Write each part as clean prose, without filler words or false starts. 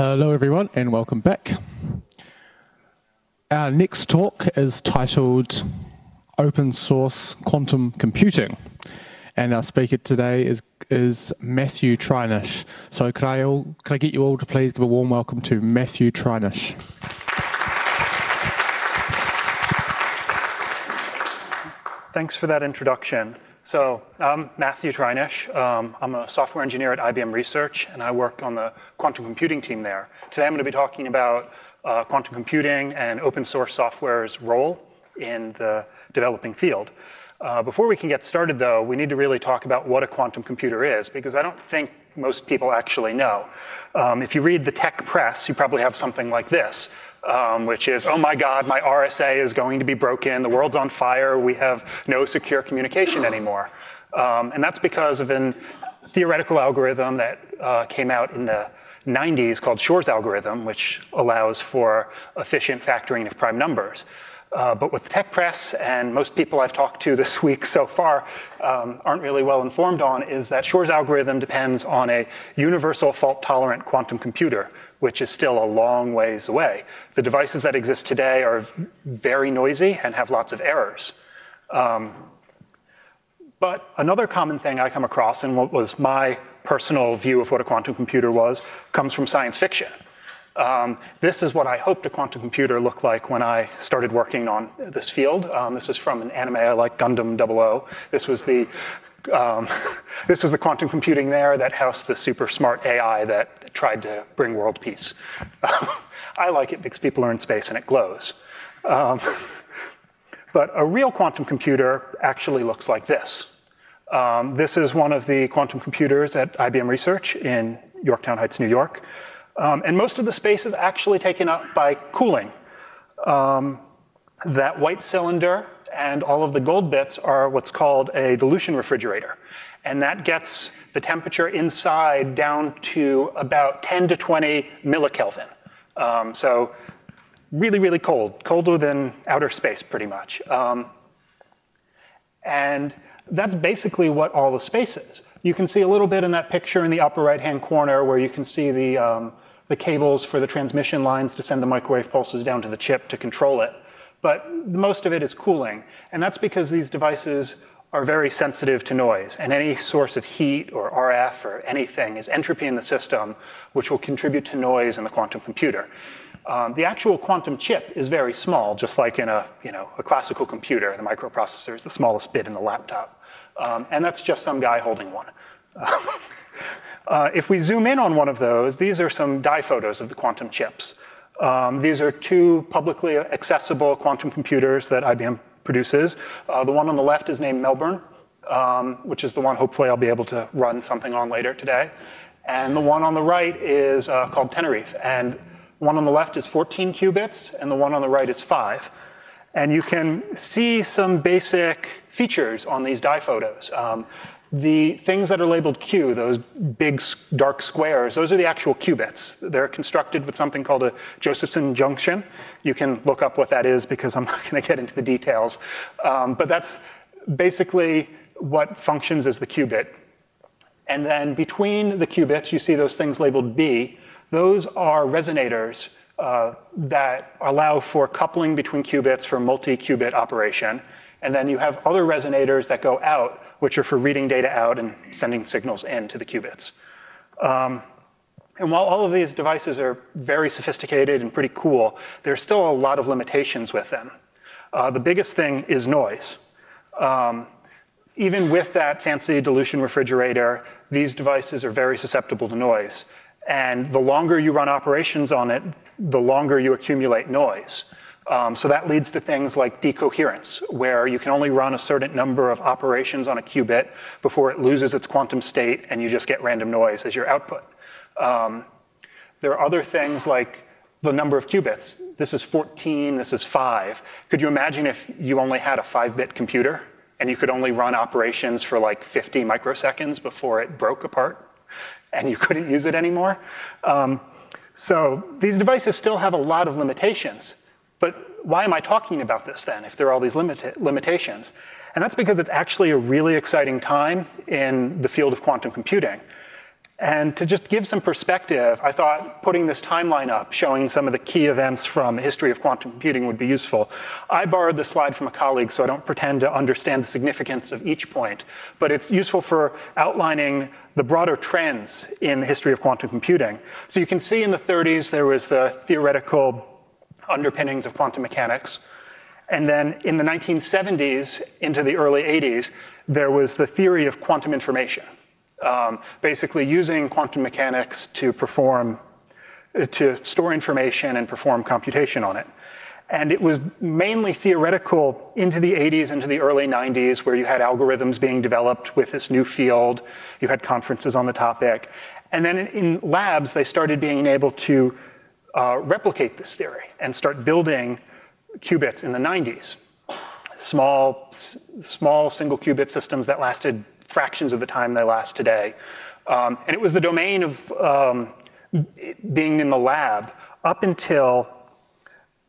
Hello everyone and welcome back. Our next talk is titled Open Source Quantum Computing, and our speaker today is Matthew Treinish. So could I get you all to please give a warm welcome to Matthew Treinish. Thanks for that introduction. So I'm Matthew Treinish. I'm a software engineer at IBM Research, and I work on the quantum computing team there. Today I'm going to be talking about quantum computing and open source software's role in the developing field. Before we can get started, though, we need to really talk about what a quantum computer is, because I don't think most people actually know. If you read the tech press, you probably have something like this, which is, oh my God, my RSA is going to be broken, the world's on fire, we have no secure communication anymore. And that's because of a theoretical algorithm that came out in the 90s called Shor's algorithm, which allows for efficient factoring of prime numbers. But with the tech press, and most people I've talked to this week so far aren't really well informed on, is that Shor's algorithm depends on a universal fault-tolerant quantum computer, which is still a long ways away. The devices that exist today are very noisy and have lots of errors. But another common thing I come across, and what was my personal view of what a quantum computer was, comes from science fiction. This is what I hoped a quantum computer looked like when I started working on this field. This is from an anime I like, Gundam 00. This was the quantum computing there that housed the super smart AI that tried to bring world peace. I like it because people are in space and it glows. But a real quantum computer actually looks like this. This is one of the quantum computers at IBM Research in Yorktown Heights, New York. And most of the space is actually taken up by cooling. That white cylinder and all of the gold bits are what's called a dilution refrigerator. And that gets the temperature inside down to about 10 to 20 millikelvin. So really, really cold, colder than outer space pretty much. And that's basically what all the space is. You can see a little bit in that picture in the upper right-hand corner where you can see the cables for the transmission lines to send the microwave pulses down to the chip to control it. But most of it is cooling. And that's because these devices are very sensitive to noise. And any source of heat or RF or anything is entropy in the system, which will contribute to noise in the quantum computer. The actual quantum chip is very small, just like in a classical computer. The microprocessor is the smallest bit in the laptop. And that's just some guy holding one. If we zoom in on one of those, these are some dye photos of the quantum chips. These are two publicly accessible quantum computers that IBM produces. The one on the left is named Melbourne, which is the one hopefully I'll be able to run something on later today. And the one on the right is called Tenerife. And the one on the left is 14 qubits, and the one on the right is 5. And you can see some basic features on these dye photos. The things that are labeled Q, those big dark squares, those are the actual qubits. They're constructed with something called a Josephson junction. You can look up what that is because I'm not going to get into the details. But that's basically what functions as the qubit. And then between the qubits, you see those things labeled B. Those are resonators that allow for coupling between qubits for multi-qubit operation. And then you have other resonators that go out, which are for reading data out and sending signals in to the qubits. And while all of these devices are very sophisticated and pretty cool, there's still a lot of limitations with them. The biggest thing is noise. Even with that fancy dilution refrigerator, these devices are very susceptible to noise. And the longer you run operations on it, the longer you accumulate noise. So that leads to things like decoherence, where you can only run a certain number of operations on a qubit before it loses its quantum state and you just get random noise as your output. There are other things like the number of qubits. This is 14, this is 5. Could you imagine if you only had a 5-bit computer and you could only run operations for like 50 microseconds before it broke apart and you couldn't use it anymore? So these devices still have a lot of limitations. But why am I talking about this then, if there are all these limitations? And that's because it's actually a really exciting time in the field of quantum computing. And to just give some perspective, I thought putting this timeline up, showing some of the key events from the history of quantum computing would be useful. I borrowed this slide from a colleague, so I don't pretend to understand the significance of each point, but it's useful for outlining the broader trends in the history of quantum computing. So you can see in the 30s, there was the theoretical underpinnings of quantum mechanics. And then in the 1970s into the early 80s, there was the theory of quantum information. Basically using quantum mechanics to store information and perform computation on it. And it was mainly theoretical into the 80s, into the early 90s, where you had algorithms being developed with this new field. You had conferences on the topic. And then in labs, they started being able to replicate this theory and start building qubits in the 90s. Small single qubit systems that lasted fractions of the time they last today. And it was the domain of being in the lab up until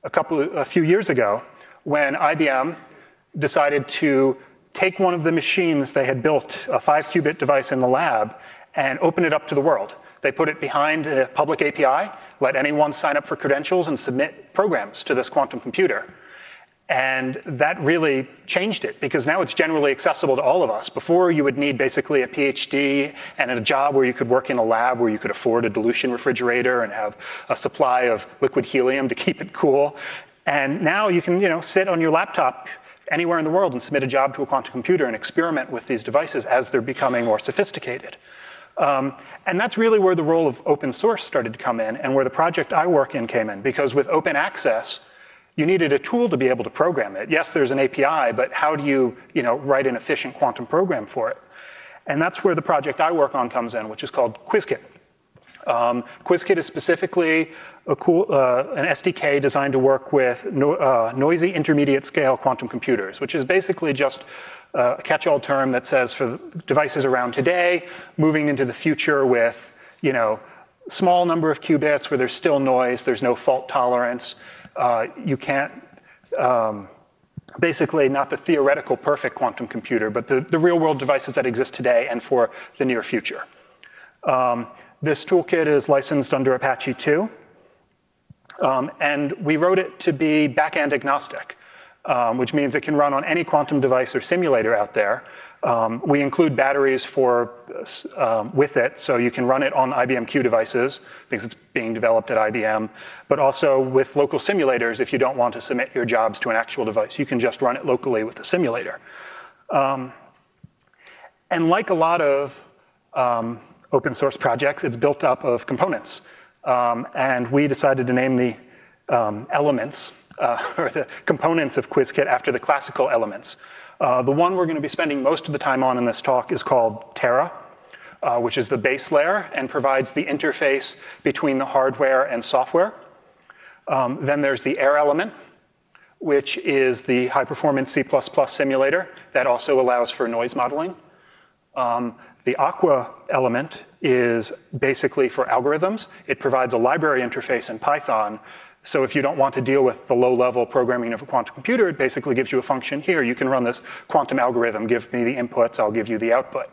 a few years ago when IBM decided to take one of the machines they had built, a 5-qubit device in the lab, and open it up to the world. They put it behind a public API, let anyone sign up for credentials and submit programs to this quantum computer. And that really changed it, because now it's generally accessible to all of us. Before, you would need basically a PhD and a job where you could work in a lab where you could afford a dilution refrigerator and have a supply of liquid helium to keep it cool. And now you can, sit on your laptop anywhere in the world and submit a job to a quantum computer and experiment with these devices as they're becoming more sophisticated. And that's really where the role of open source started to come in and where the project I work in came in, because with open access, you needed a tool to be able to program it. Yes, there's an API, but how do you, write an efficient quantum program for it? And that's where the project I work on comes in, which is called Qiskit. Qiskit is specifically a an SDK designed to work with noisy intermediate scale quantum computers, which is basically just a catch-all term that says for devices around today, moving into the future with, small number of qubits where there's still noise, there's no fault tolerance. You can't, basically not the theoretical perfect quantum computer, but the real world devices that exist today and for the near future. This toolkit is licensed under Apache 2. And we wrote it to be backend agnostic, which means it can run on any quantum device or simulator out there. We include batteries with it, so you can run it on IBM Q devices, because it's being developed at IBM, but also with local simulators. If you don't want to submit your jobs to an actual device, you can just run it locally with the simulator. And like a lot of open source projects, it's built up of components. And we decided to name the elements, or the components of Qiskit after the classical elements. The one we're going to be spending most of the time on in this talk is called Terra, which is the base layer and provides the interface between the hardware and software. Then there's the Aer element, which is the high-performance C++ simulator that also allows for noise modeling. The Aqua element is basically for algorithms. It provides a library interface in Python. So if you don't want to deal with the low-level programming of a quantum computer, it basically gives you a function here. You can run this quantum algorithm. Give me the inputs. I'll give you the output.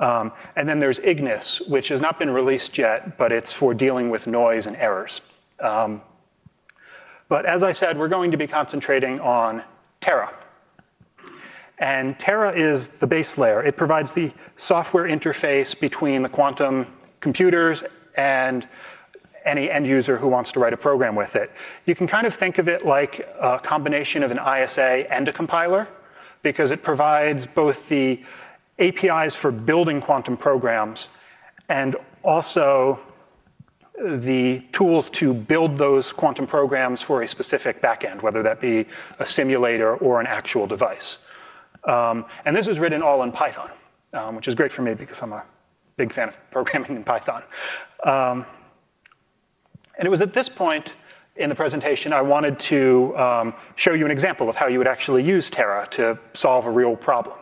And then there's Ignis, which has not been released yet, but it's for dealing with noise and errors. But as I said, we're going to be concentrating on Terra. And Terra is the base layer. It provides the software interface between the quantum computers and any end user who wants to write a program with it. You can kind of think of it like a combination of an ISA and a compiler, because it provides both the APIs for building quantum programs and also the tools to build those quantum programs for a specific backend, whether that be a simulator or an actual device. And this is written all in Python, which is great for me because I'm a big fan of programming in Python. And it was at this point in the presentation I wanted to show you an example of how you would actually use Terra to solve a real problem,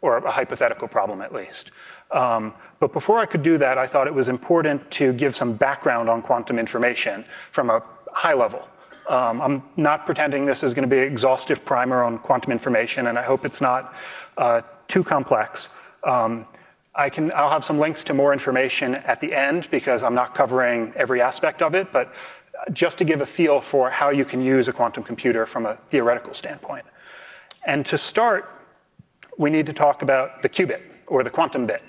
or a hypothetical problem at least. But before I could do that, I thought it was important to give some background on quantum information from a high level. I'm not pretending this is going to be an exhaustive primer on quantum information, and I hope it's not too complex. I'll have some links to more information at the end because I'm not covering every aspect of it, but just to give a feel for how you can use a quantum computer from a theoretical standpoint. And to start, we need to talk about the qubit, or the quantum bit.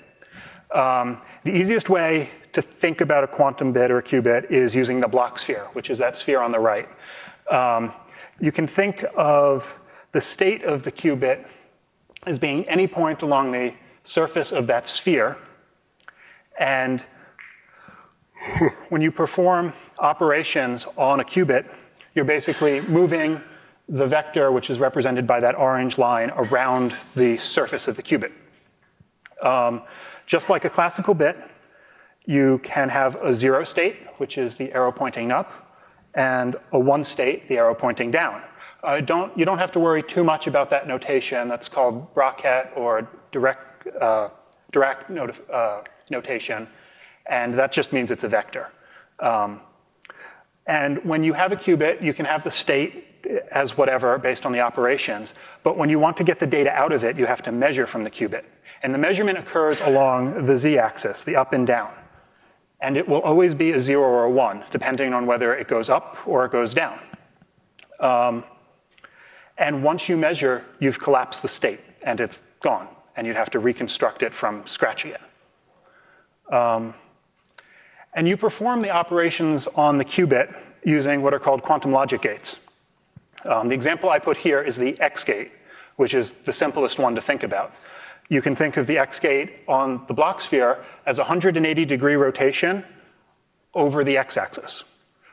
The easiest way to think about a quantum bit or a qubit is using the Bloch sphere, which is that sphere on the right. You can think of the state of the qubit as being any point along the surface of that sphere. And when you perform operations on a qubit, you're basically moving the vector, which is represented by that orange line, around the surface of the qubit. Just like a classical bit, you can have a zero state, which is the arrow pointing up, and a one state, the arrow pointing down. You don't have to worry too much about that notation. That's called Bracket or Dirac notation, and that just means it's a vector. And when you have a qubit, you can have the state as whatever based on the operations, but when you want to get the data out of it, you have to measure from the qubit. And the measurement occurs along the z-axis, the up and down. And it will always be a 0 or a 1, depending on whether it goes up or it goes down. And once you measure, you've collapsed the state, and it's gone. And you'd have to reconstruct it from scratch again. And you perform the operations on the qubit using what are called quantum logic gates. The example I put here is the X gate, which is the simplest one to think about. You can think of the X gate on the Bloch sphere as 180-degree rotation over the x-axis.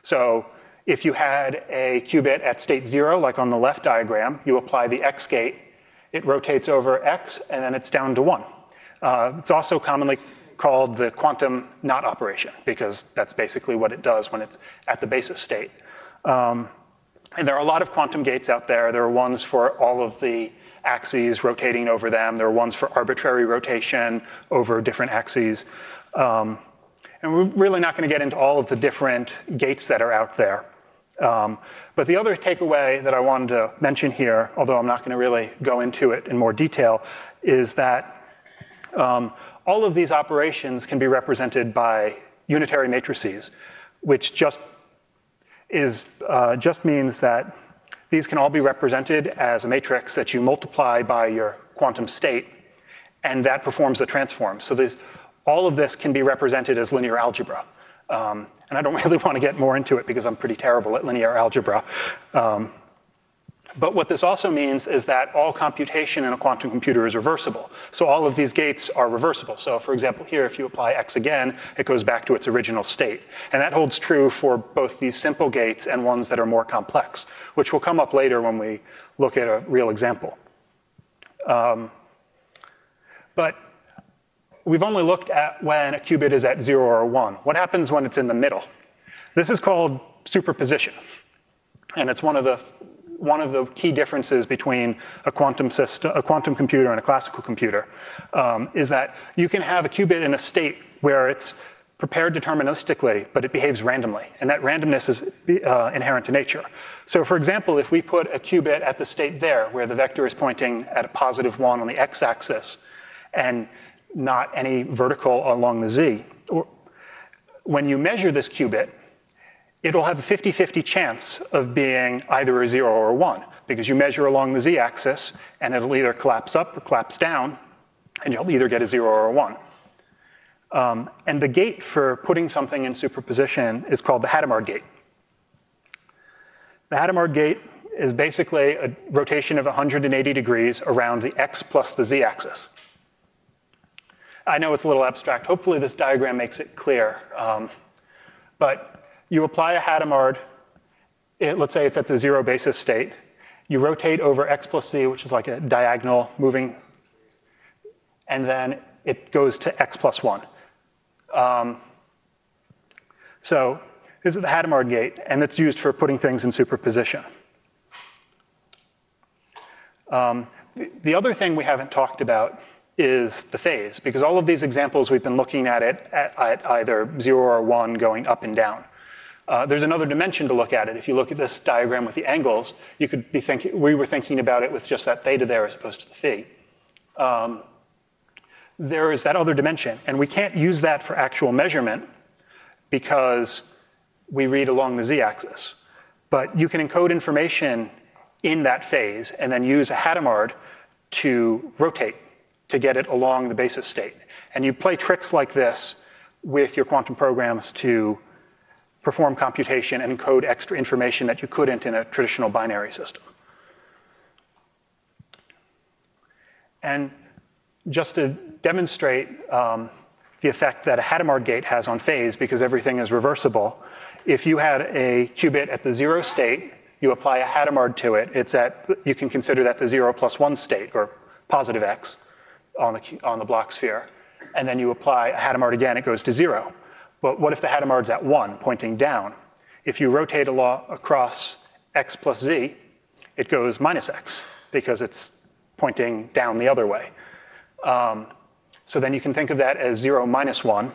So if you had a qubit at state 0, like on the left diagram, you apply the X gate, it rotates over x, and then it's down to 1. It's also commonly called the quantum knot operation, because that's basically what it does when it's at the basis state. And there are a lot of quantum gates out there. There are ones for all of the axes rotating over them. There are ones for arbitrary rotation over different axes. And we're really not going to get into all of the different gates that are out there. But the other takeaway that I wanted to mention here, although I'm not going to really go into it in more detail, is that all of these operations can be represented by unitary matrices, which just means that these can all be represented as a matrix that you multiply by your quantum state, and that performs a transform. So all of this can be represented as linear algebra. And I don't really want to get more into it because I'm pretty terrible at linear algebra. But what this also means is that all computation in a quantum computer is reversible. So all of these gates are reversible. So for example, here, if you apply X again, it goes back to its original state. And that holds true for both these simple gates and ones that are more complex, which will come up later when we look at a real example. But we've only looked at when a qubit is at 0 or 1. What happens when it's in the middle? This is called superposition. And it's one of the key differences between a quantum computer and a classical computer, is that you can have a qubit in a state where it's prepared deterministically, but it behaves randomly. And that randomness is inherent to nature. So for example, if we put a qubit at the state there, where the vector is pointing at a positive 1 on the x-axis, and not any vertical along the z, or when you measure this qubit, it'll have a 50-50 chance of being either a 0 or a 1, because you measure along the z-axis, and it'll either collapse up or collapse down, and you'll either get a 0 or a 1. And the gate for putting something in superposition is called the Hadamard gate. The Hadamard gate is basically a rotation of 180 degrees around the x plus the z-axis. I know it's a little abstract. Hopefully this diagram makes it clear. But you apply a Hadamard, let's say it's at the 0 basis state. You rotate over x plus z, which is like a diagonal moving, and then it goes to x plus 1. So this is the Hadamard gate, and it's used for putting things in superposition. The other thing we haven't talked about is the phase, because all of these examples we've been looking at it at either 0 or 1 going up and down. There's another dimension to look at it. If you look at this diagram with the angles, you could be thinking, we were thinking about it with just that theta there as opposed to the phi. there is that other dimension. And we can't use that for actual measurement because we read along the z-axis. But you can encode information in that phase and then use a Hadamard to rotate to get it along the basis state. And you play tricks like this with your quantum programs to perform computation and encode extra information that you couldn't in a traditional binary system. And just to demonstrate the effect that a Hadamard gate has on phase, because everything is reversible, if you had a qubit at the zero state, you apply a Hadamard to it, it's at, you can consider that the 0 plus 1 state, or positive x, on the Bloch sphere. And then you apply a Hadamard again, it goes to 0. But what if the Hadamard's at 1, pointing down? If you rotate across x plus z, it goes minus x, because it's pointing down the other way. So then you can think of that as 0 minus 1.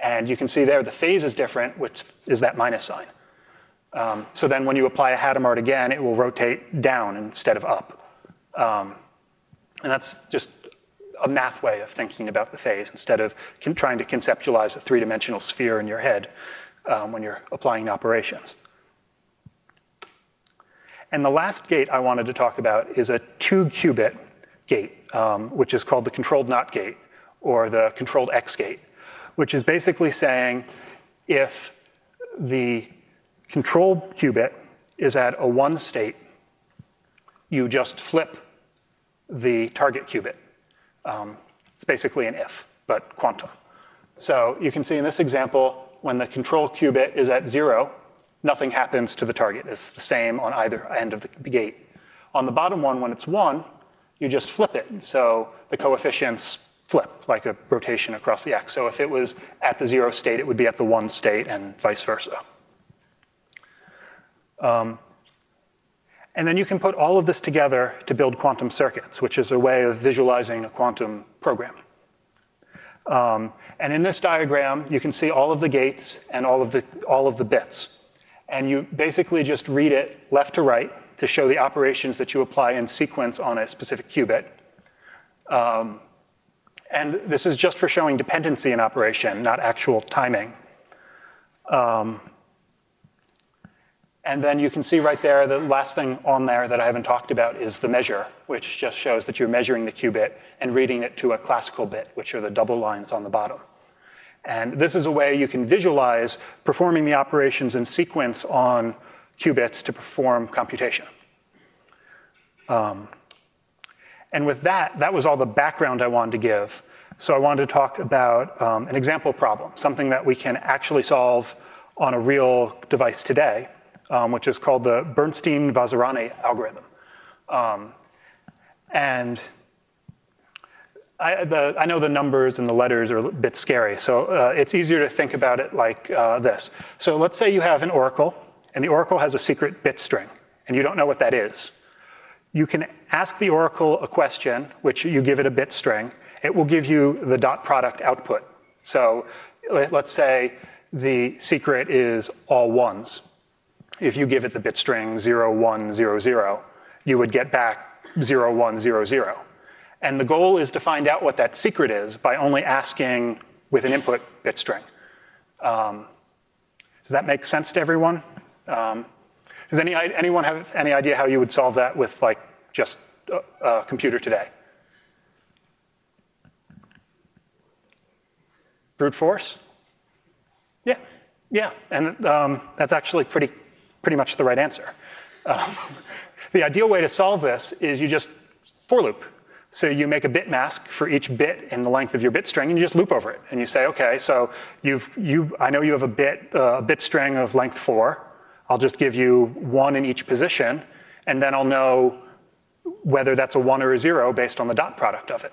And you can see there the phase is different, which is that minus sign. So then when you apply a Hadamard again, it will rotate down instead of up. And that's just a math way of thinking about the phase instead of trying to conceptualize a three-dimensional sphere in your head when you're applying operations. And the last gate I wanted to talk about is a 2-qubit gate, which is called the controlled NOT gate, or the controlled X gate, which is basically saying if the control qubit is at a 1 state, you just flip the target qubit. It's basically an if, but quantum. So you can see in this example, when the control qubit is at 0, nothing happens to the target. It's the same on either end of the gate. On the bottom one, when it's 1, you just flip it. So the coefficients flip, like a rotation across the axis. So if it was at the 0 state, it would be at the 1 state, and vice versa. And then you can put all of this together to build quantum circuits, which is a way of visualizing a quantum program. And in this diagram, you can see all of the gates and all of the bits. And you basically just read it left to right to show the operations that you apply in sequence on a specific qubit. And this is just for showing dependency in operation, not actual timing. And then you can see right there, the last thing on there that I haven't talked about is the measure, which just shows that you're measuring the qubit and reading it to a classical bit, which are the double lines on the bottom. And this is a way you can visualize performing the operations in sequence on qubits to perform computation. And with that, that was all the background I wanted to give. So I wanted to talk about an example problem, something that we can actually solve on a real device today. Which is called the Bernstein-Vazirani algorithm. And I know the numbers and the letters are a bit scary, so it's easier to think about it like this. So let's say you have an oracle, and the oracle has a secret bit string, and you don't know what that is. You can ask the oracle a question, which you give it a bit string. It will give you the dot product output. So let's say the secret is all ones. If you give it the bit string 0, 1, 0, 0, you would get back 0, 1, 0, 0. And the goal is to find out what that secret is by only asking with an input bit string. Does that make sense to everyone? Does anyone have any idea how you would solve that with like just a computer today? Brute force? Yeah, yeah, and that's actually pretty much the right answer. The ideal way to solve this is you just for loop. So you make a bit mask for each bit in the length of your bit string, and you just loop over it. And you say, okay, so I know you have a bit string of length 4. I'll just give you 1 in each position, and then I'll know whether that's a 1 or a 0 based on the dot product of it.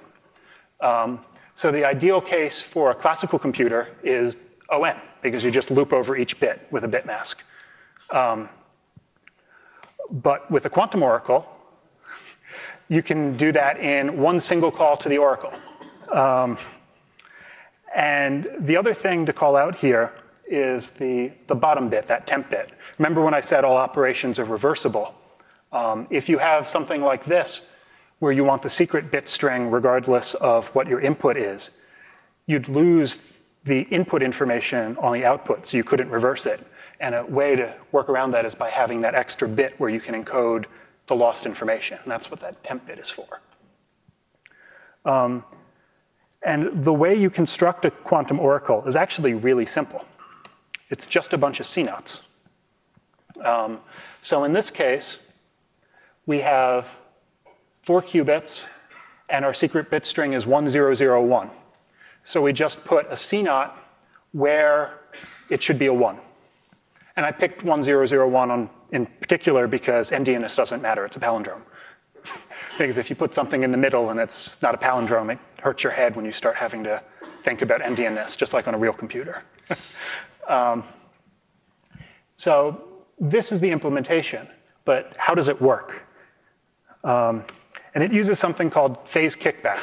So the ideal case for a classical computer is OM, because you just loop over each bit with a bit mask. But with a quantum oracle, you can do that in one single call to the oracle. And the other thing to call out here is the bottom bit, that temp bit. Remember when I said all operations are reversible? If you have something like this, where you want the secret bit string regardless of what your input is, you'd lose the input information on the output, so you couldn't reverse it. And a way to work around that is by having that extra bit where you can encode the lost information. And that's what that temp bit is for. And the way you construct a quantum oracle is actually really simple. It's just a bunch of CNOTs. So in this case, we have 4 qubits, and our secret bit string is 1001. So we just put a CNOT where it should be a 1. And I picked 1001 in particular because MDNS doesn't matter, it's a palindrome. Because if you put something in the middle and it's not a palindrome, it hurts your head when you start having to think about MDNS, just like on a real computer. So this is the implementation, but how does it work? And it uses something called phase kickback,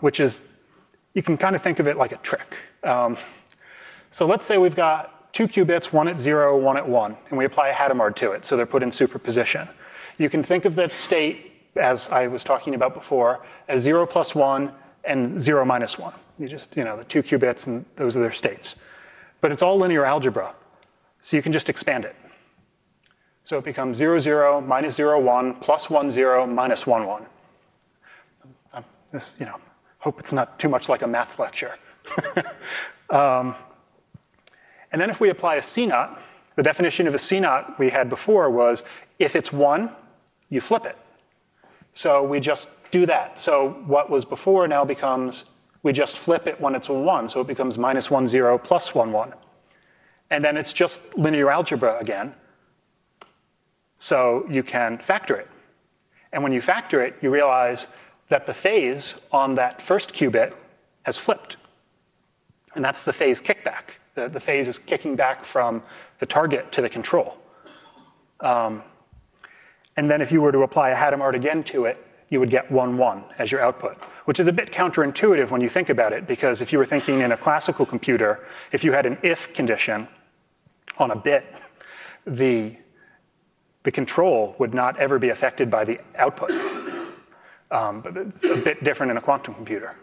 which is, you can kind of think of it like a trick. So let's say we've got 2 qubits, 1 at 0, 1 at 1, and we apply a Hadamard to it, so they're put in superposition. You can think of that state, as I was talking about before, as 0 + 1 and 0 - 1. You just, the 2 qubits, and those are their states. But it's all linear algebra, so you can just expand it. So it becomes 0, 0, -0, 1, +1, 0, -1, 1. This, hope it's not too much like a math lecture. And then if we apply a CNOT, the definition of a CNOT we had before was, if it's 1, you flip it. So we just do that. So what was before now becomes, we just flip it when it's a 1, so it becomes -1, 0, +1, 1. And then it's just linear algebra again. So you can factor it. And when you factor it, you realize that the phase on that first qubit has flipped. And that's the phase kickback. The phase is kicking back from the target to the control. And then if you were to apply a Hadamard again to it, you would get 1, 1 as your output, which is a bit counterintuitive when you think about it, because if you were thinking in a classical computer, if you had an if condition on a bit, the control would not ever be affected by the output. But it's a bit different in a quantum computer.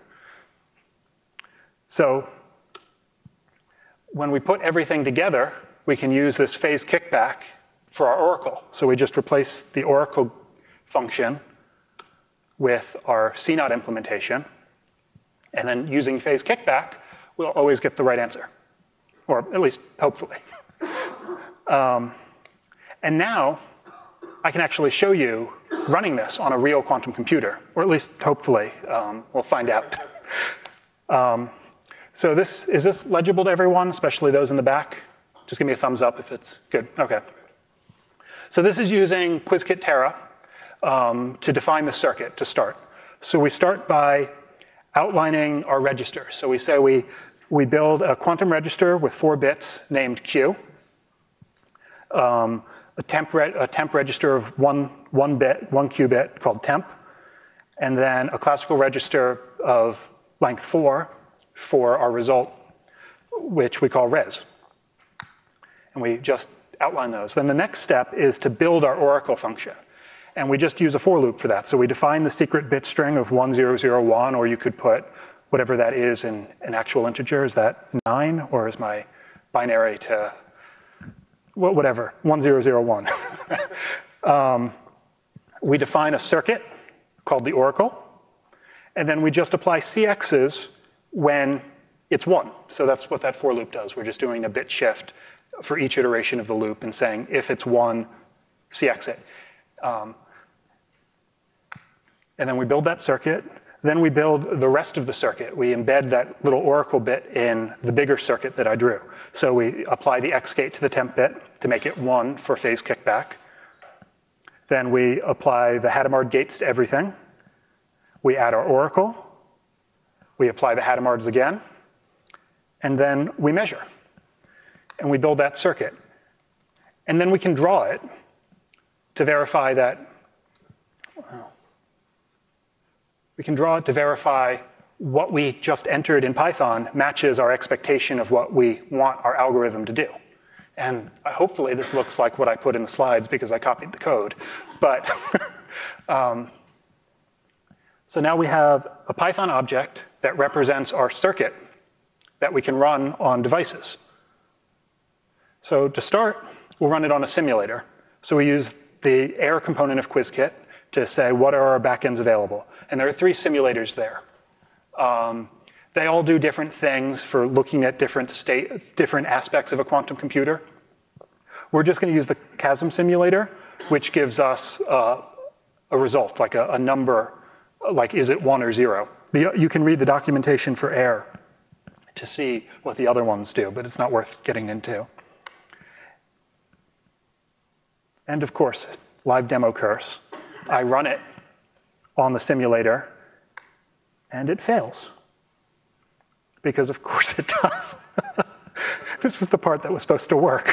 So when we put everything together, we can use this phase kickback for our oracle. So we just replace the oracle function with our CNOT implementation. And then using phase kickback, we'll always get the right answer, or at least hopefully. And now I can actually show you running this on a real quantum computer, or at least hopefully, we'll find out. So this, is this legible to everyone, especially those in the back? Just give me a thumbs up if it's good, okay. So this is using Qiskit Terra to define the circuit to start. So we start by outlining our register. So we say we build a quantum register with 4 bits named Q, a temp register of one qubit called temp, and then a classical register of length 4 for our result, which we call res. And we just outline those. Then the next step is to build our oracle function. And we just use a for loop for that. So we define the secret bit string of 1001, or you could put whatever that is in an actual integer. Is that 9, or is my binary to whatever, 1001. We define a circuit called the oracle, and then we just apply CXs when it's 1. So that's what that for loop does. We're just doing a bit shift for each iteration of the loop and saying, if it's 1, CX it. And then we build that circuit. Then we build the rest of the circuit. We embed that little oracle bit in the bigger circuit that I drew. So we apply the X gate to the temp bit to make it 1 for phase kickback. Then we apply the Hadamard gates to everything. We add our oracle. We apply the Hadamards again. And then we measure. And we build that circuit. And then we can draw it to verify that. We can draw it to verify what we just entered in Python matches our expectation of what we want our algorithm to do. And hopefully this looks like what I put in the slides because I copied the code. But So now we have a Python object that represents our circuit that we can run on devices. So to start, we'll run it on a simulator. So we use the Aer component of Qiskit to say, what are our backends available? And there are three simulators there. They all do different things for looking at different aspects of a quantum computer. We're just going to use the Chasm simulator, which gives us a result, like a number, like is it 1 or 0? You can read the documentation for Aer to see what the other ones do, but it's not worth getting into. And of course, live demo curse. I run it on the simulator, and it fails. Because of course it does. This was the part that was supposed to work.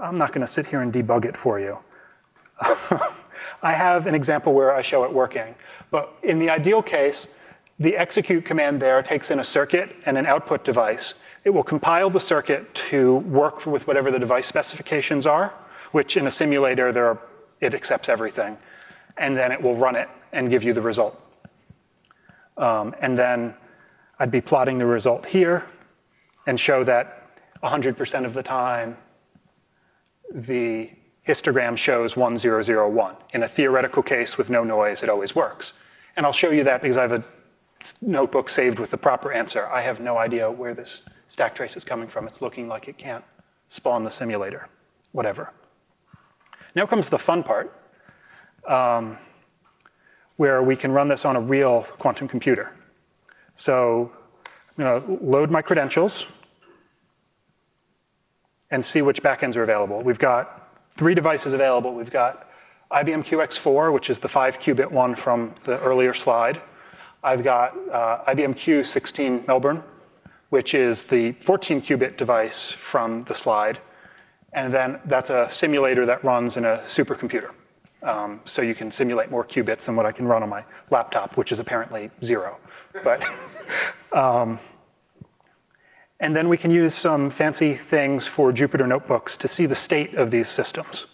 I'm not going to sit here and debug it for you. I have an example where I show it working. But in the ideal case, the execute command there takes in a circuit and an output device. It will compile the circuit to work with whatever the device specifications are, which in a simulator, it accepts everything. And then it will run it and give you the result. And then I'd be plotting the result here and show that 100% of the time, the histogram shows 1001. In a theoretical case with no noise, it always works. And I'll show you that because I have a notebook saved with the proper answer. I have no idea where this stack trace is coming from. It's looking like it can't spawn the simulator, whatever. Now comes the fun part, where we can run this on a real quantum computer. So I'm going to load my credentials and see which backends are available. We've got three devices available. We've got IBM QX4, which is the 5-qubit one from the earlier slide. I've got IBM Q16 Melbourne, which is the 14-qubit device from the slide. And then that's a simulator that runs in a supercomputer. So you can simulate more qubits than what I can run on my laptop, which is apparently 0. But, and then we can use some fancy things for Jupyter notebooks to see the state of these systems.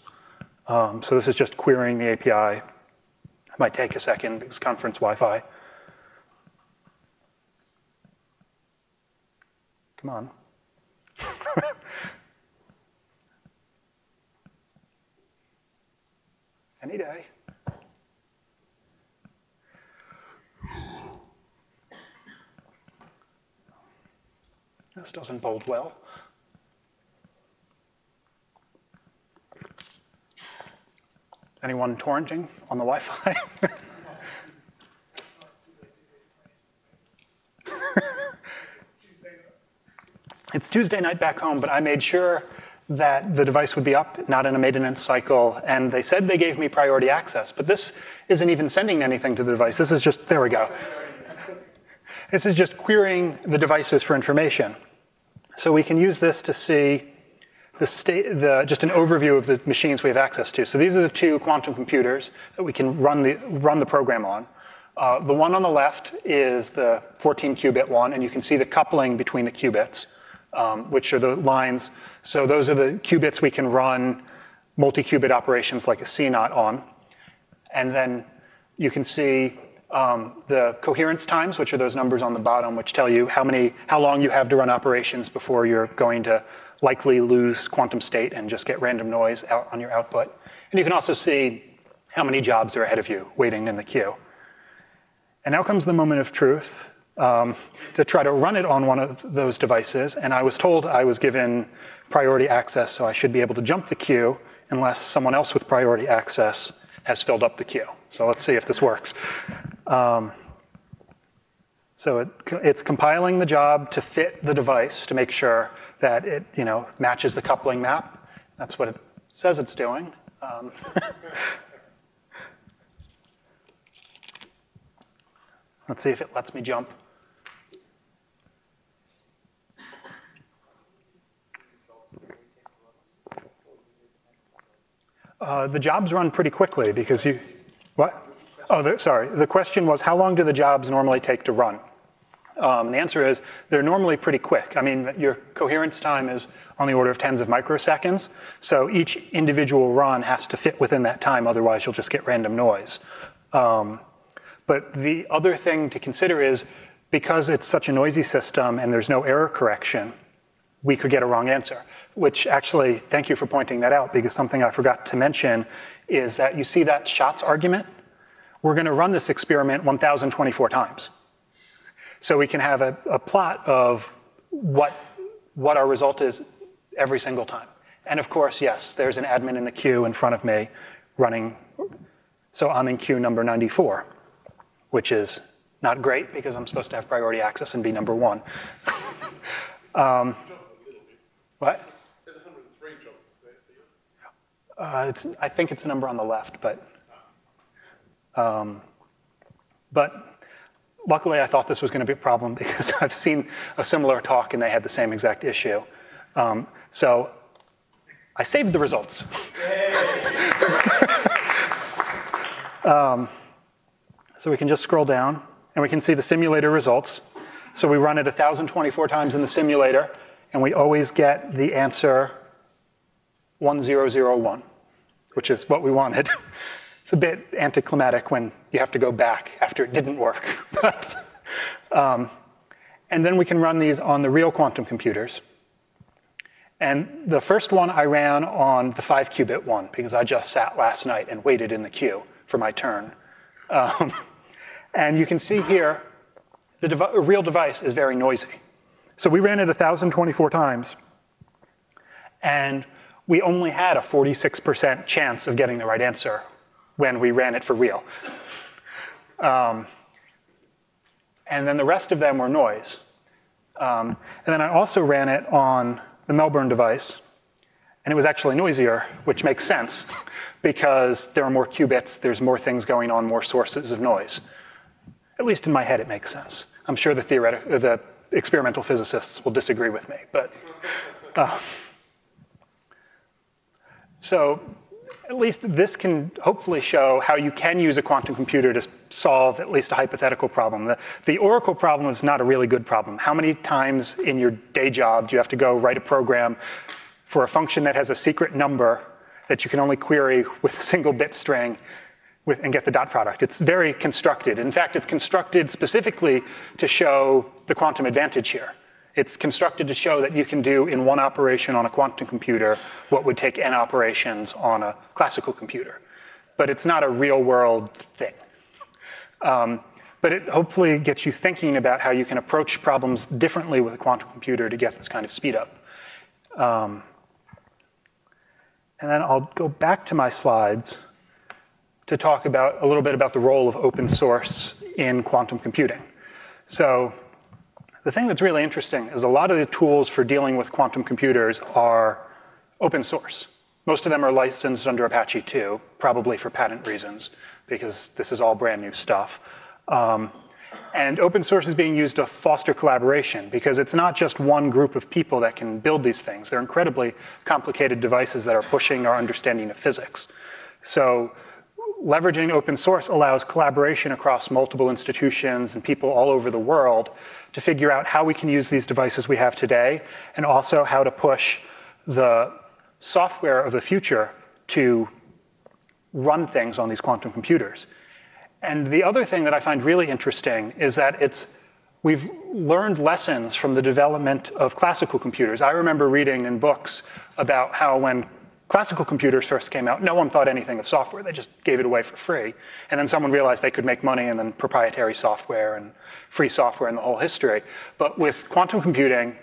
So this is just querying the API. It might take a second because conference Wi-Fi. Come on. Any day. This doesn't bode well. Anyone torrenting on the Wi-Fi? It's Tuesday night back home, but I made sure that the device would be up, not in a maintenance cycle, and they said they gave me priority access, but this isn't even sending anything to the device. This is just, there we go. This is just querying the devices for information. So we can use this to see the state, just an overview of the machines we have access to. So these are the two quantum computers that we can run the program on. The one on the left is the 14-qubit one, and you can see the coupling between the qubits, which are the lines. So those are the qubits we can run multi-qubit operations like a CNOT on. And then you can see the coherence times, which are those numbers on the bottom, which tell you how long you have to run operations before you're going to likely lose quantum state and just get random noise out on your output. And you can also see how many jobs are ahead of you waiting in the queue. And now comes the moment of truth to try to run it on one of those devices. And I was told I was given priority access, so I should be able to jump the queue unless someone else with priority access has filled up the queue. So let's see if this works. So it's compiling the job to fit the device to make sure that it matches the coupling map. That's what it says it's doing. Let's see if it lets me jump. The jobs run pretty quickly because you, what? Oh, sorry, the question was how long do the jobs normally take to run? The answer is they're normally pretty quick. I mean, your coherence time is on the order of tens of microseconds. So each individual run has to fit within that time, otherwise you'll just get random noise. But the other thing to consider is, because it's such a noisy system and there's no error correction, we could get a wrong answer, which actually, thank you for pointing that out, because something I forgot to mention is that you see that shots argument? We're gonna run this experiment 1,024 times. So we can have a plot of what our result is every single time. And of course, yes, there's an admin in the queue in front of me running, so I'm in queue number 94, which is not great because I'm supposed to have priority access and be number one. What? There's 103 jobs, so I think it's the number on the left, but luckily, I thought this was going to be a problem because I've seen a similar talk and they had the same exact issue. So I saved the results. So we can just scroll down and we can see the simulator results. So we run it 1,024 times in the simulator and we always get the answer 1001, which is what we wanted. It's a bit anticlimactic when you have to go back after it didn't work. But, and then we can run these on the real quantum computers. And the first one I ran on the 5-qubit one, because I just sat last night and waited in the queue for my turn. And you can see here, the real device is very noisy. So we ran it 1,024 times, and we only had a 46% chance of getting the right answer when we ran it for real. And then the rest of them were noise. And then I also ran it on the Melbourne device, and it was actually noisier, which makes sense, because there are more qubits, there's more things going on, more sources of noise. At least in my head, it makes sense. I'm sure the experimental physicists will disagree with me, but. So at least this can hopefully show how you can use a quantum computer to solve at least a hypothetical problem. The Oracle problem is not a really good problem. How many times in your day job do you have to go write a program for a function that has a secret number that you can only query with a single bit string and get the dot product? It's very constructed. In fact, it's constructed specifically to show the quantum advantage here. It's constructed to show that you can do in one operation on a quantum computer what would take n operations on a classical computer. But it's not a real world thing. But it hopefully gets you thinking about how you can approach problems differently with a quantum computer to get this kind of speed up. And then I'll go back to my slides to talk about a little bit about the role of open source in quantum computing. So the thing that's really interesting is a lot of the tools for dealing with quantum computers are open source. Most of them are licensed under Apache 2, probably for patent reasons, because this is all brand new stuff. And open source is being used to foster collaboration, because it's not just one group of people that can build these things. They're incredibly complicated devices that are pushing our understanding of physics. So leveraging open source allows collaboration across multiple institutions and people all over the world to figure out how we can use these devices we have today, and also how to push the software of the future to run things on these quantum computers. And the other thing that I find really interesting is that we've learned lessons from the development of classical computers. I remember reading in books about how when classical computers first came out, no one thought anything of software. They just gave it away for free. And then someone realized they could make money, and then proprietary software and free software and the whole history. But with quantum computing,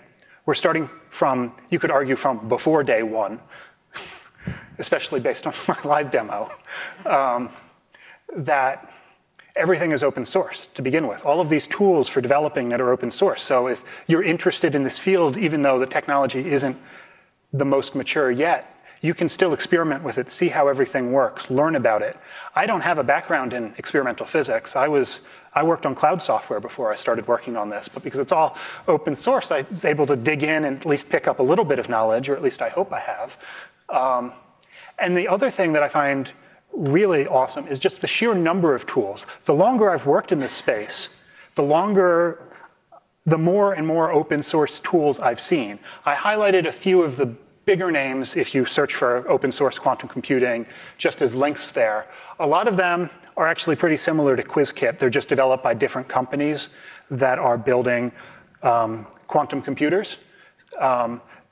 we're starting from, you could argue, from before day one, especially based on my live demo, that everything is open source to begin with. All of these tools for developing that are open source. So if you're interested in this field, even though the technology isn't the most mature yet, you can still experiment with it, see how everything works, learn about it. I don't have a background in experimental physics. I worked on cloud software before I started working on this, but because it's all open source, I was able to dig in and at least pick up a little bit of knowledge, or at least I hope I have. And the other thing that I find really awesome is just the sheer number of tools. The longer I've worked in this space, the longer the more and more open source tools I've seen. I highlighted a few of the bigger names if you search for open source quantum computing, just as links there. A lot of them are actually pretty similar to Qiskit. They're just developed by different companies that are building quantum computers.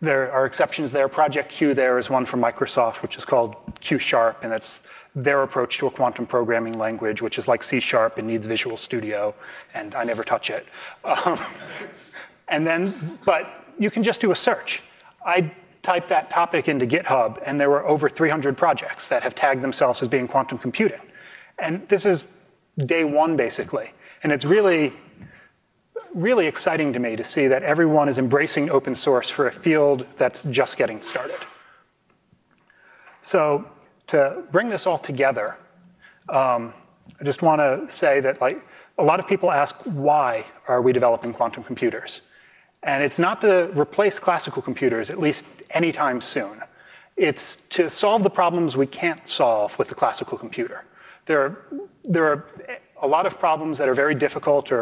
There are exceptions there. Project Q there is one from Microsoft, which is called Q Sharp, and it's their approach to a quantum programming language, which is like C# and needs Visual Studio, and I never touch it. But you can just do a search. I typed that topic into GitHub, and there were over 300 projects that have tagged themselves as being quantum computing. And this is day one, basically. And it's really, really exciting to me to see that everyone is embracing open source for a field that's just getting started. So to bring this all together, I just want to say that a lot of people ask, why are we developing quantum computers? And it's not to replace classical computers, at least anytime soon. It's to solve the problems we can't solve with the classical computer. There are a lot of problems that are very difficult or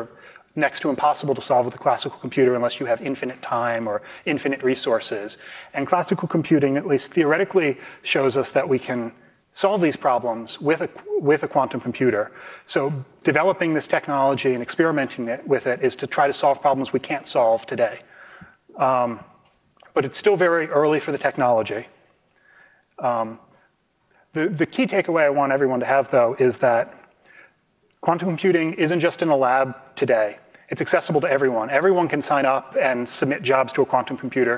next to impossible to solve with a classical computer unless you have infinite time or infinite resources. And classical computing, at least theoretically, shows us that we can solve these problems with a quantum computer. So developing this technology and experimenting with it is to try to solve problems we can't solve today. But it's still very early for the technology. The key takeaway I want everyone to have, though, is that quantum computing isn't just in a lab today. It's accessible to everyone. Everyone can sign up and submit jobs to a quantum computer,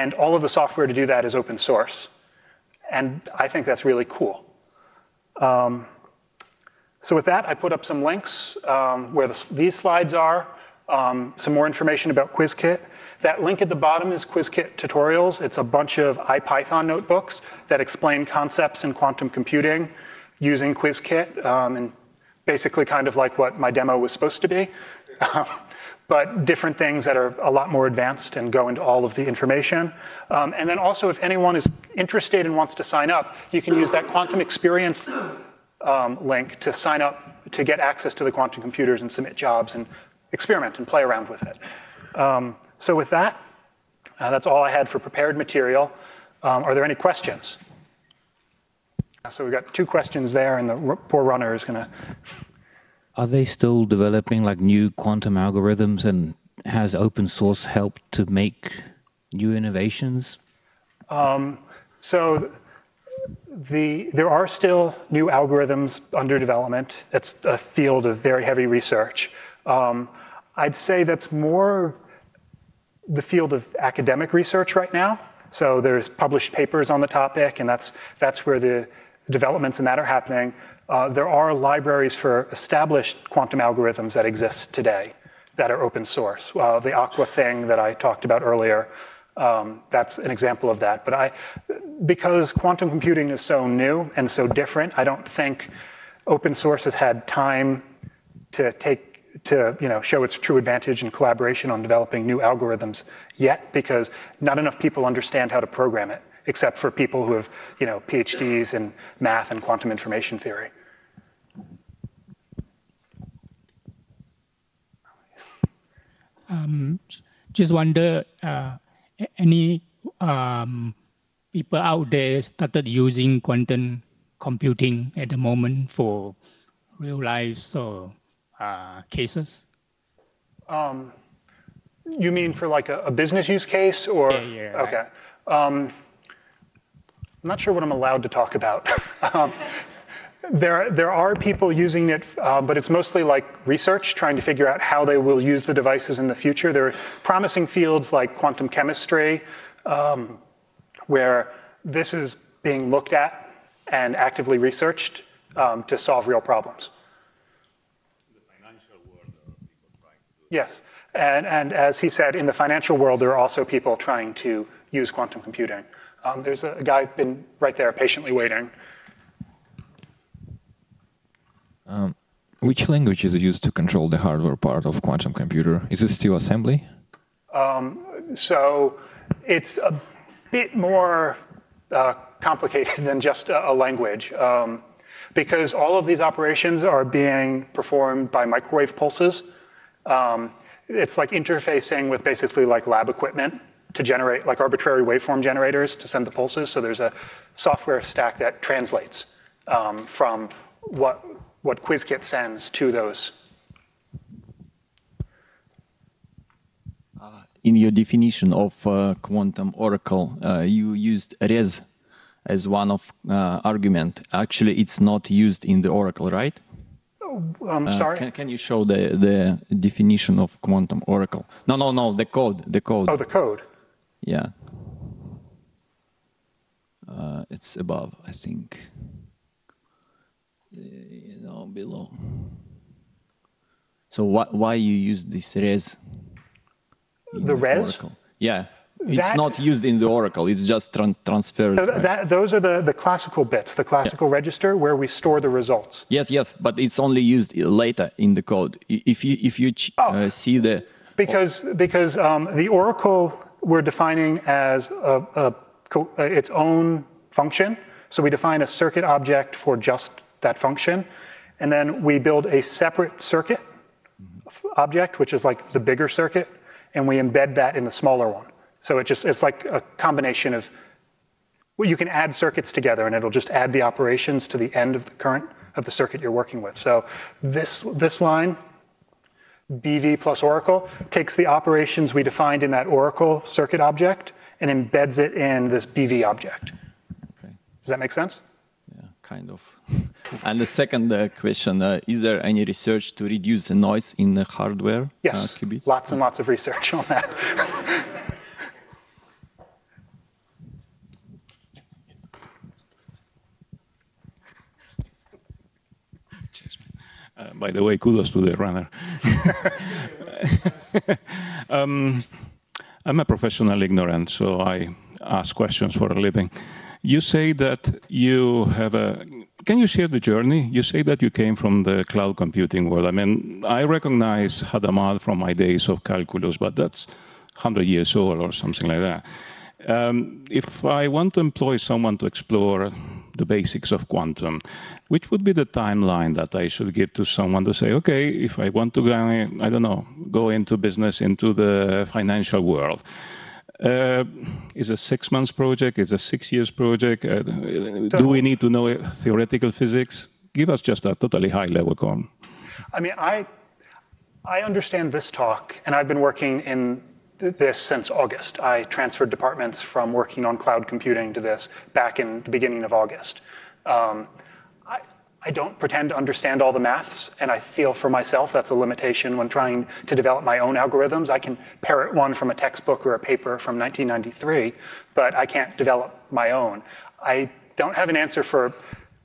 and all of the software to do that is open source. And I think that's really cool. So with that, I put up some links where these slides are, some more information about Qiskit. That link at the bottom is Qiskit tutorials. It's a bunch of IPython notebooks that explain concepts in quantum computing using Qiskit, and basically kind of like what my demo was supposed to be, but different things that are a lot more advanced and go into all of the information. And then also, if anyone is interested and wants to sign up, you can use that quantum experience link to sign up to get access to the quantum computers and submit jobs and experiment and play around with it. So with that, that's all I had for prepared material. Are there any questions? So we've got two questions there, and the poor runner is going to... Are they still developing new quantum algorithms, and has open source helped to make new innovations? There are still new algorithms under development. That's a field of very heavy research. I'd say that's more the field of academic research right now. So there's published papers on the topic, and that's where the developments in that are happening. There are libraries for established quantum algorithms that exist today that are open source. The Aqua thing that I talked about earlier, that's an example of that. But because quantum computing is so new and so different, I don't think open source has had time to show its true advantage in collaboration on developing new algorithms yet, because not enough people understand how to program it, except for people who have, PhDs in math and quantum information theory. Just wonder, any people out there started using quantum computing at the moment for real life or cases? You mean for a business use case, or? Yeah, okay. Right. I'm not sure what I'm allowed to talk about. There are people using it, but it's mostly research, trying to figure out how they will use the devices in the future. There are promising fields like quantum chemistry, where this is being looked at and actively researched to solve real problems. In the financial world, there are people trying to do it. Yes, and as he said, in the financial world, there are also people trying to use quantum computing. There's a guy been right there patiently waiting. Which language is used to control the hardware part of quantum computer? Is it still assembly? So it's a bit more complicated than just a language, because all of these operations are being performed by microwave pulses. it's like interfacing with basically like lab equipment to generate like arbitrary waveform generators to send the pulses. So there's a software stack that translates from what Qiskit sends to those. In your definition of quantum oracle, you used res as one of argument. Actually, it's not used in the oracle, right? I'm sorry. Can you show the definition of quantum oracle? No, no, no. The code. The code. Oh, the code. Yeah. It's above, I think. You know, below. So why you use this res? The res? Oracle? Yeah. It's that, not used in the oracle. It's just transferred. So those are the classical bits, the classical register where we store the results. Yes, yes, but it's only used later in the code. If you see the because the oracle we're defining as its own function. So we define a circuit object for just that function, and then we build a separate circuit object, which is like the bigger circuit, and we embed that in the smaller one. So it's like a combination of, well, you can add circuits together and it'll just add the operations to the end of the current of the circuit you're working with. So this line, BV plus oracle, takes the operations we defined in that oracle circuit object and embeds it in this BV object. Okay. Does that make sense? Yeah, kind of. And the second question, is there any research to reduce the noise in the hardware? Yes, qubits? Lots and lots of research on that. By the way, kudos to the runner. I'm a professional ignorant, so I ask questions for a living. You say that you have a... Can you share the journey? You say that you came from the cloud computing world. I mean, I recognize Hadamard from my days of calculus, but that's 100 years old or something like that. If I want to employ someone to explore the basics of quantum, which would be the timeline that I should give to someone to say, okay, if I want to go, I don't know, go into business, into the financial world, is a 6 months project, is a 6 years project, do we need to know theoretical physics? Give us just a totally high level comment. I mean, I understand this talk, and I've been working in this since August. I transferred departments from working on cloud computing to this back in the beginning of August. I don't pretend to understand all the maths, and I feel for myself that's a limitation when trying to develop my own algorithms. I can parrot one from a textbook or a paper from 1993, but I can't develop my own. I don't have an answer for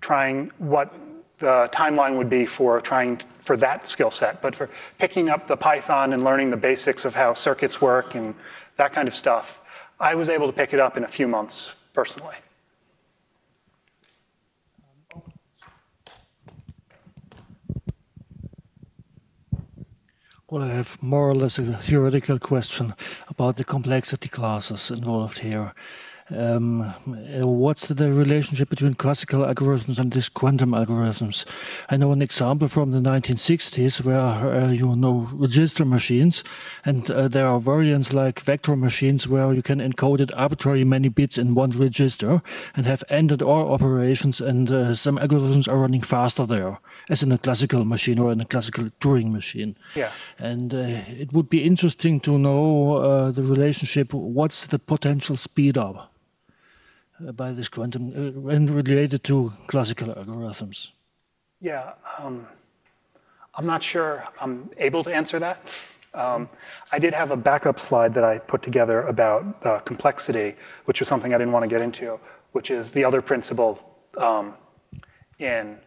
trying what the timeline would be for trying for that skill set, but for picking up the Python and learning the basics of how circuits work and that kind of stuff, I was able to pick it up in a few months personally. Well, I have more or less a theoretical question about the complexity classes involved here. What's the relationship between classical algorithms and these quantum algorithms? I know an example from the 1960s where you know register machines, and there are variants like vector machines where you can encode it arbitrarily many bits in one register and have ended all operations, and some algorithms are running faster there, as in a classical machine or in a classical Turing machine. Yeah. And it would be interesting to know the relationship. What's the potential speed up by this quantum and related to classical algorithms? Yeah, I'm not sure I'm able to answer that. I did have a backup slide that I put together about complexity, which was something I didn't want to get into, which is the other principle in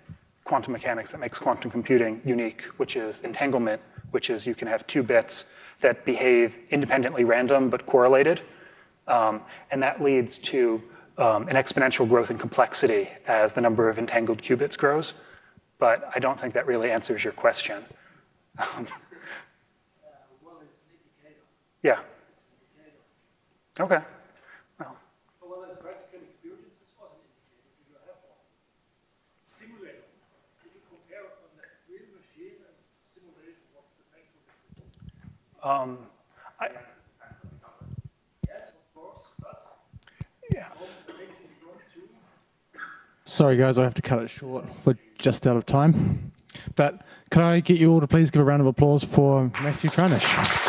quantum mechanics that makes quantum computing unique, which is entanglement, which is you can have two bits that behave independently random but correlated. And that leads to an exponential growth in complexity as the number of entangled qubits grows. But I don't think that really answers your question. Well, it's an indicator. Yeah. It's an indicator. OK. Well. Well, as practical experience, this was an indicator. Do you have one? Simulator. If you compare on the real machine and simulation, what's the factor? Yes, of course, but yeah. Sorry guys, I have to cut it short. We're just out of time. But could I get you all to please give a round of applause for Matthew Treinish?